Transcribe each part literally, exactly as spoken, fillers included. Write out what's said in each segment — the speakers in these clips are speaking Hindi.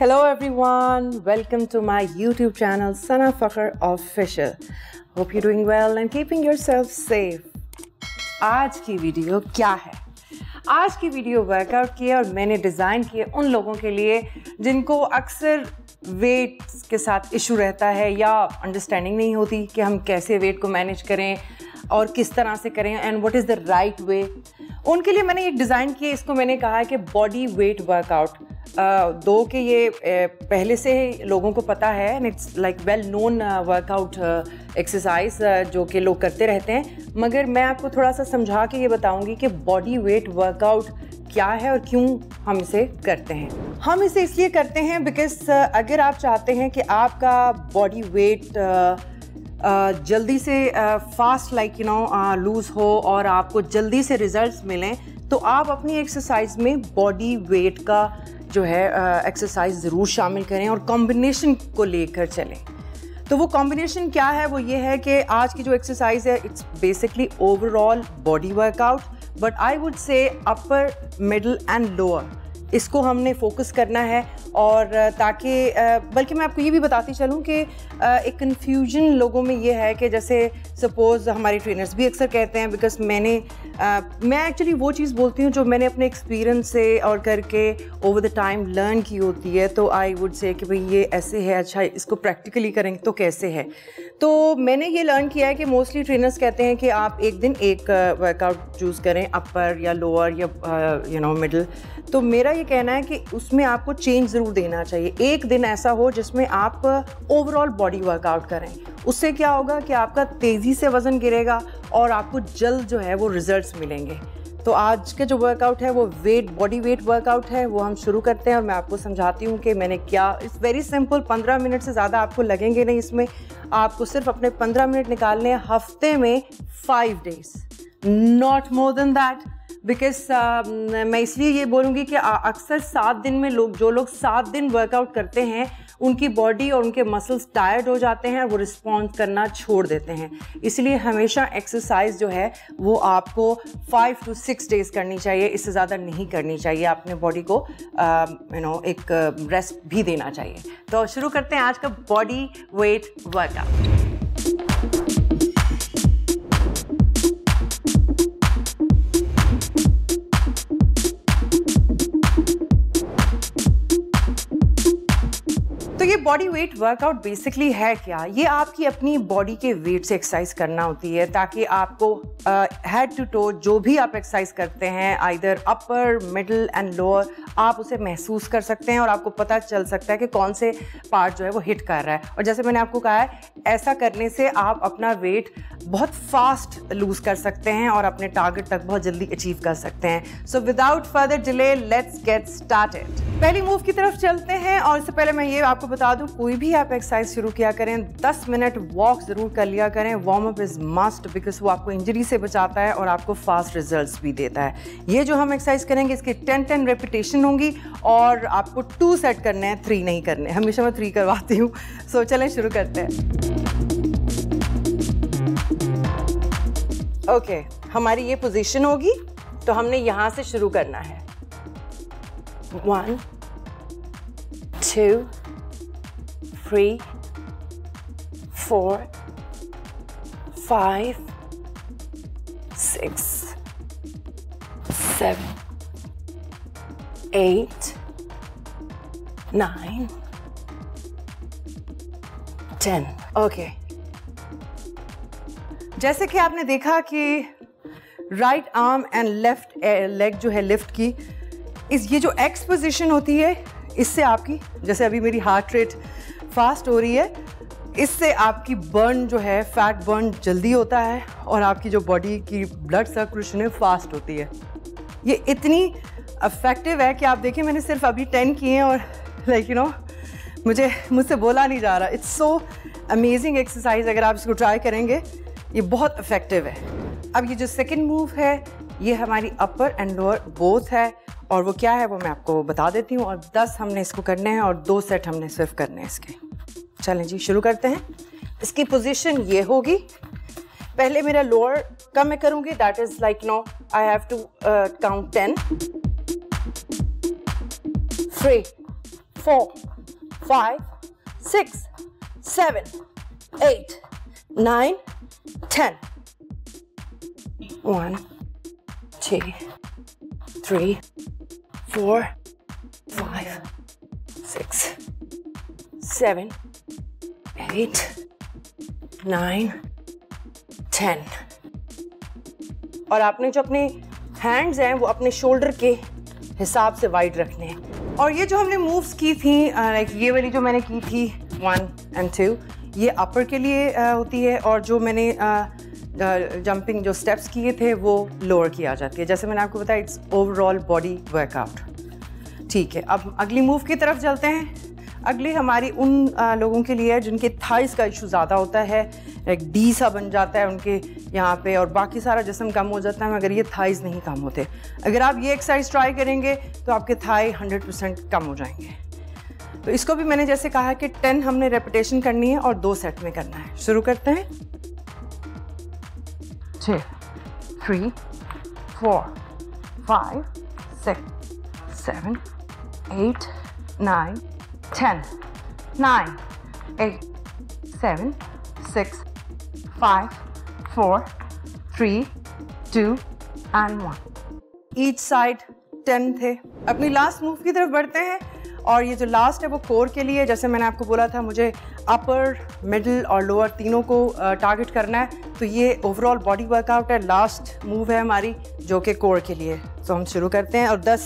Hello everyone, welcome to my YouTube channel Sana Fakhar Official. Hope you're doing well and keeping yourself safe. आज की वीडियो क्या है? आज की वीडियो वर्कआउट की है और मैंने डिज़ाइन की है उन लोगों के लिए जिनको अक्सर वेट के साथ इशू रहता है या अंडरस्टैंडिंग नहीं होती कि हम कैसे वेट को मैनेज करें और किस तरह से करें and what is the right way. उनके लिए मैंने एक डिज़ाइन किया, इसको मैंने कहा है कि बॉडी वेट वर्कआउट। Uh, दो के ये पहले से ही लोगों को पता है and it's like well known workout exercise जो कि लोग करते रहते हैं, मगर मैं आपको थोड़ा सा समझा के ये बताऊंगी कि बॉडी वेट वर्कआउट क्या है और क्यों हम इसे करते हैं। हम इसे इसलिए करते हैं बिकॉज uh, अगर आप चाहते हैं कि आपका बॉडी वेट uh, uh, जल्दी से fast like you know loose हो और आपको जल्दी से रिजल्ट्स मिलें, तो आप अपनी एक्सरसाइज में बॉडी वेट का जो है एक्सरसाइज uh, ज़रूर शामिल करें और कॉम्बिनेशन को लेकर चलें। तो वो कॉम्बिनेशन क्या है? वो ये है कि आज की जो एक्सरसाइज है it's basically overall body workout, but I would say upper, middle and lower, इसको हमने फोकस करना है। और ताकि uh, बल्कि मैं आपको ये भी बताती चलूँ कि uh, एक कन्फ्यूजन लोगों में ये है कि जैसे सपोज़ हमारे ट्रेनर्स भी अक्सर कहते हैं, बिकॉज मैंने Uh, मैं एक्चुअली वो चीज़ बोलती हूँ जो मैंने अपने एक्सपीरियंस से और करके ओवर द टाइम लर्न की होती है। तो आई वुड से कि भाई ये ऐसे है, अच्छा इसको प्रैक्टिकली करेंगे तो कैसे है। तो मैंने ये लर्न किया है कि मोस्टली ट्रेनर्स कहते हैं कि आप एक दिन एक वर्कआउट चूज़ करें, अपर या लोअर या यू नो मिडल। तो मेरा ये कहना है कि उसमें आपको चेंज ज़रूर देना चाहिए, एक दिन ऐसा हो जिसमें आप ओवरऑल बॉडी वर्कआउट करें। उससे क्या होगा कि आपका तेज़ी से वज़न गिरेगा और आपको जल्द जो है वो रिजल्ट्स मिलेंगे। तो आज का जो वर्कआउट है वो वेट बॉडी वेट वर्कआउट है, वो हम शुरू करते हैं और मैं आपको समझाती हूँ कि मैंने क्या। इट्स वेरी सिंपल, पंद्रह मिनट से ज़्यादा आपको लगेंगे नहीं इसमें। आपको सिर्फ अपने पंद्रह मिनट निकालने हैं हफ्ते में, five days, not more than that. Because uh, मैं इसलिए ये बोलूँगी कि अक्सर सात दिन में लोग जो लोग सात दिन वर्कआउट करते हैं उनकी बॉडी और उनके मसल्स टायर्ड हो जाते हैं और वो रिस्पॉन्स करना छोड़ देते हैं। इसलिए हमेशा एक्सरसाइज जो है वो आपको फाइव टू सिक्स डेज़ करनी चाहिए, इससे ज़्यादा नहीं करनी चाहिए। आपने बॉडी को यू नो एक रेस्ट भी देना चाहिए। तो शुरू करते हैं आज का बॉडी वेट वर्कआउट। तो ये बॉडी वेट वर्कआउट बेसिकली है क्या? ये आपकी अपनी बॉडी के वेट से एक्सरसाइज करना होती है ताकि आपको हेड टू टो जो भी आप एक्सरसाइज करते हैं, either upper, middle and lower, आप उसे महसूस कर सकते हैं और आपको पता चल सकता है कि कौन से पार्ट जो है वो हिट कर रहा है। और जैसे मैंने आपको कहा है, ऐसा करने से आप अपना वेट बहुत फास्ट लूज़ कर सकते हैं और अपने टारगेट तक बहुत जल्दी अचीव कर सकते हैं। So without further delay let's get started. पहली मूव की तरफ चलते हैं और इससे पहले मैं ये आपको बता दूं, कोई भी आप एक्सरसाइज शुरू किया करें दस मिनट वॉक ज़रूर कर लिया करें। Warm up is must because वो आपको इंजरी से बचाता है और आपको फास्ट रिजल्ट्स भी देता है। ये जो हम एक्सरसाइज करेंगे इसके टेन टेन रेपिटेशन होंगी और आपको टू सेट करने हैं, थ्री नहीं करने। हमेशा मैं थ्री करवाती हूँ। सो चलें शुरू करते हैं। ओके okay, हमारी ये पोजीशन होगी तो हमने यहाँ से शुरू करना है। One two three four five six seven eight nine ten. Okay, जैसे कि आपने देखा कि right arm and left leg जो है लिफ्ट की, इस ये जो एक्स पोजीशन होती है इससे आपकी, जैसे अभी मेरी हार्ट रेट फास्ट हो रही है, इससे आपकी बर्न जो है फैट बर्न जल्दी होता है और आपकी जो बॉडी की ब्लड सर्कुलेशन है फास्ट होती है। ये इतनी इफेक्टिव है कि आप देखिए मैंने सिर्फ अभी टेन किए हैं और लाइक यू नो मुझे मुझसे बोला नहीं जा रहा। इट्स सो अमेजिंग एक्सरसाइज, अगर आप इसको ट्राई करेंगे ये बहुत इफेक्टिव है। अब ये जो सेकंड मूव है ये हमारी अपर एंड लोअर बोथ है और वो क्या है वो मैं आपको बता देती हूँ। और दस हमने इसको करने हैं और दो सेट हमने सिर्फ करने हैं इसके। चलें जी शुरू करते हैं। इसकी पोजीशन ये होगी। पहले मेरा लोअर का मैं करूँगी, that is like no I have to count ten, three four, five, six, seven, eight, nine, ten. One, two, three, four, five, six, seven, eight, nine, ten. और आपने जो अपने हैंड्स हैं वो अपने शोल्डर के हिसाब से वाइड रखने हैं। और ये जो हमने मूव्स की थी, लाइक ये वाली जो मैंने की थी वन एंड टू, ये अपर के लिए होती है, और जो मैंने जंपिंग जो स्टेप्स किए थे वो लोअर की आ जाती है। जैसे मैंने आपको बताया, इट्स ओवरऑल बॉडी वर्कआउट। ठीक है, अब अगली मूव की तरफ चलते हैं। अगली हमारी उन लोगों के लिए है जिनके थाइस का इशू ज़्यादा होता है, एक डी सा बन जाता है उनके यहाँ पे, और बाकी सारा जिस्म कम हो जाता है मगर ये थाइस नहीं कम होते। अगर आप ये एक्सरसाइज ट्राई करेंगे तो आपके थाई हंड्रेड परसेंट कम हो जाएंगे। तो इसको भी मैंने जैसे कहा कि टेन हमने रेपिटेशन करनी है और दो सेट में करना है। शुरू करते हैं। Two, three, four, five, six, seven, eight, nine, ten, nine, eight, seven, six, five, four, three, two, and one. Each side ten थे। अपनी last move की तरफ बढ़ते हैं, और ये जो last है वो core के लिए। जैसे मैंने आपको बोला था मुझे upper, middle और lower तीनों को target करना है, तो ये overall body workout है। Last move है हमारी जो कि core के लिए। तो हम शुरू करते हैं, और दस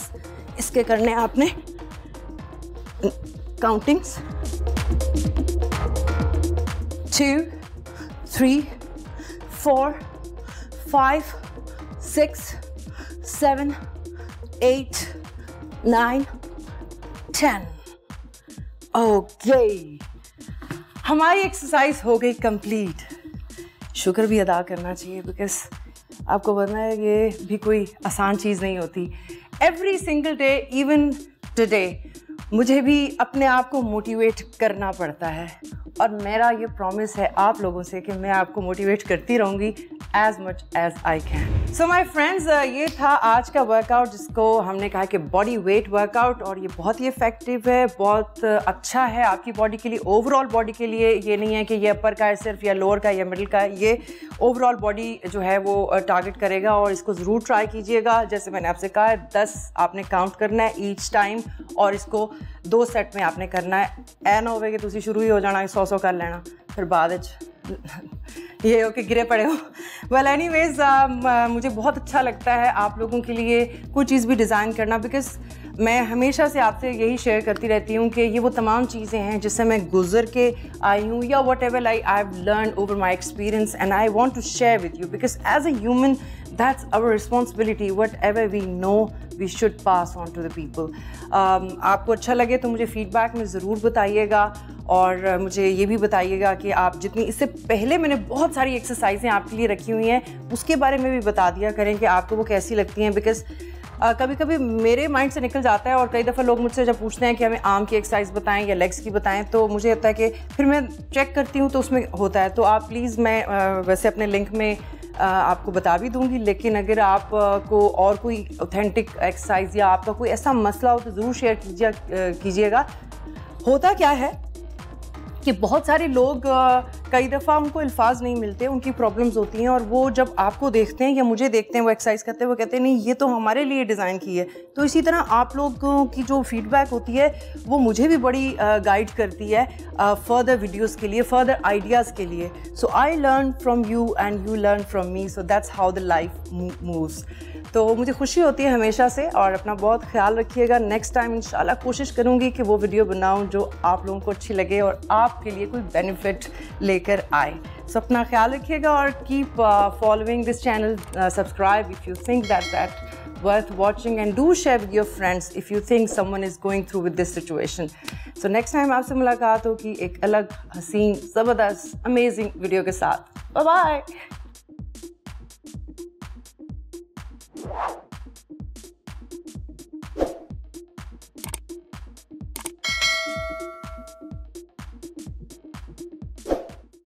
इसके करने आपने countings, two, three, four, five, six, seven, eight, nine, ten. Okay, हमारी एक्सरसाइज हो गई कंप्लीट। शुक्र भी अदा करना चाहिए, बिकॉज आपको पता है ये भी कोई आसान चीज़ नहीं होती। Every single day, even today, मुझे भी अपने आप को मोटिवेट करना पड़ता है, और मेरा ये प्रॉमिस है आप लोगों से कि मैं आपको मोटिवेट करती रहूँगी as much as I can. So my friends, ये था आज का वर्कआउट जिसको हमने कहा कि बॉडी वेट वर्कआउट, और ये बहुत ही इफेक्टिव है, बहुत अच्छा है आपकी बॉडी के लिए, ओवरऑल बॉडी के लिए। ये नहीं है कि ये अपर का है सिर्फ, या लोअर का, या मिडिल का है। ये ओवरऑल बॉडी जो है वो टारगेट करेगा, और इसको ज़रूर ट्राई कीजिएगा। जैसे मैंने आपसे कहा है, दस आपने काउंट करना है ईच टाइम, और इसको दो सेट में आपने करना है। ऐ ना होवे कि तुसी शुरू ही हो जाना सौ सौ कर लेना, फिर बाद ये हो कि गिरे पड़े हो। वेल एनीवेज, मुझे बहुत अच्छा लगता है आप लोगों के लिए कोई चीज़ भी डिज़ाइन करना, बिकॉज मैं हमेशा से आपसे यही शेयर करती रहती हूँ कि ये वो तमाम चीज़ें हैं जिससे मैं गुजर के आई हूँ, या whatever I I have learn over my experience, and I want to share with you, because as a human that's our responsibility, whatever we know we should pass on to the people. um, आपको अच्छा लगे तो मुझे feedback में ज़रूर बताइएगा, और मुझे ये भी बताइएगा कि आप जितनी, इससे पहले मैंने बहुत सारी एक्सरसाइजें आपके लिए रखी हुई हैं, उसके बारे में भी बता दिया करें कि आपको वो कैसी लगती हैं, बिकॉज़ Uh, कभी कभी मेरे माइंड से निकल जाता है, और कई दफ़ा लोग मुझसे जब पूछते हैं कि हमें आर्म की एक्सरसाइज बताएं या लेग्स की बताएं, तो मुझे होता है कि फिर मैं चेक करती हूँ तो उसमें होता है। तो आप प्लीज़, मैं uh, वैसे अपने लिंक में uh, आपको बता भी दूँगी, लेकिन अगर आप uh, को और कोई ऑथेंटिक एक्सरसाइज या आपका कोई ऐसा मसला हो तो ज़रूर शेयर कीजिए कीजिएगा होता क्या है कि बहुत सारे लोग कई दफ़ा उनको अल्फाज नहीं मिलते, उनकी प्रॉब्लम्स होती हैं, और वो जब आपको देखते हैं या मुझे देखते हैं वो एक्सरसाइज करते हैं, वो कहते हैं नहीं ये तो हमारे लिए डिज़ाइन की है। तो इसी तरह आप लोगों की जो फीडबैक होती है वो मुझे भी बड़ी गाइड करती है फर्दर वीडियोज़ के लिए, फर्दर आइडियाज़ के लिए। So I learn from you and you learn from me, so that's how the life moves. तो मुझे खुशी होती है हमेशा से, और अपना बहुत ख्याल रखिएगा। नेक्स्ट टाइम इंशाल्लाह कोशिश करूँगी कि वो वीडियो बनाऊँ जो आप लोगों को अच्छी लगे और आपके लिए कोई बेनिफिट लेकर आए। सो अपना ख्याल रखिएगा, और keep following this channel, subscribe if you think that that worth watching, and do share with your friends if you think someone is going through with this situation. So next time आपसे मुलाकात होगी एक अलग हसीन, ज़बरदस्त, अमेजिंग वीडियो के साथ। Bye bye.